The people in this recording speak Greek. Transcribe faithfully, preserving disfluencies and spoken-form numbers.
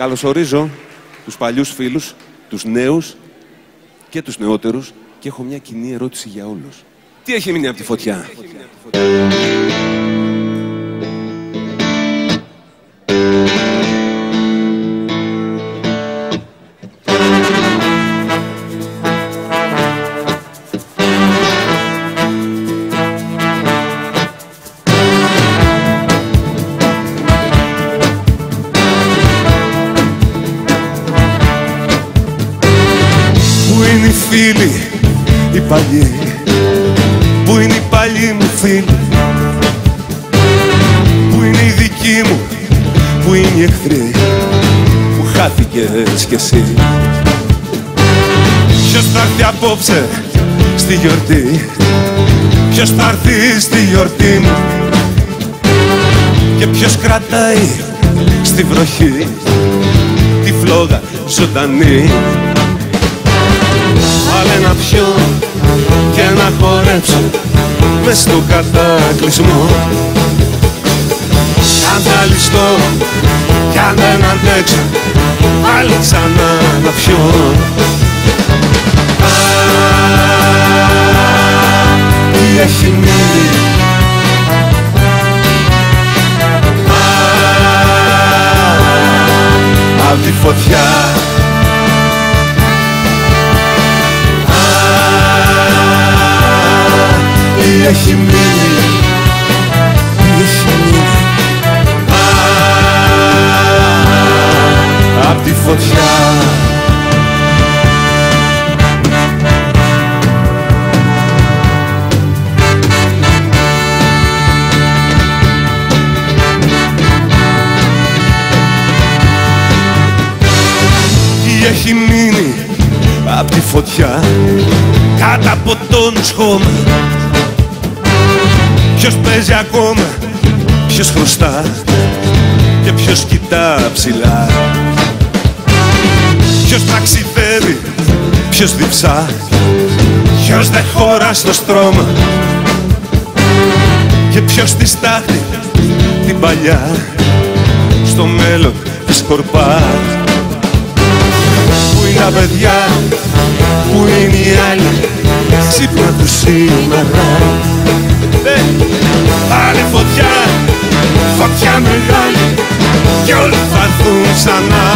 Καλωσορίζω τους παλιούς φίλους, τους νέους και τους νεότερους και έχω μια κοινή ερώτηση για όλους. Τι έχει μείνει από τη φωτιά? Πού είναι οι φίλοι, οι παλιοί, πού είναι οι παλιοί μου φίλοι, πού είναι οι δικοί μου, πού είναι οι εχθροί, που χάθηκες κι εσύ. Ποιος θα έρθει απόψε στη γιορτή, ποιος θα έρθει στη γιορτή μου και ποιος κρατάει στη βροχή τη φλόγα ζωντανή. Βάλε να πιω και να χορέψω μες στο κατακλυσμό. Αν θα ληστώ κι αν δεν αντέξω, πάλι ξανά να πιω. Α, τι έχει μείνει. Α, απ' τη φωτιά. Τι έχει μείνει, τι έχει μείνει, α, απ' τη φωτιά. Τι έχει μείνει απ' τη φωτιά, κάτω από τον χώμα. Ποιος παίζει ακόμα, ποιος χρωστά και ποιος κοιτά ψηλά. Ποιος ταξιδεύει, ποιος διψά, ποιος δε χωρά στο στρώμα και ποιος τη στάχτη την παλιά στο μέλλον της κορπά. Πού είναι τα παιδιά, πού είναι οι άλλοι, ξύπνα του σήμερα. Βάλε φωτιά, φωτιά μεγάλη, κι όλοι θα έρθουν ξανά.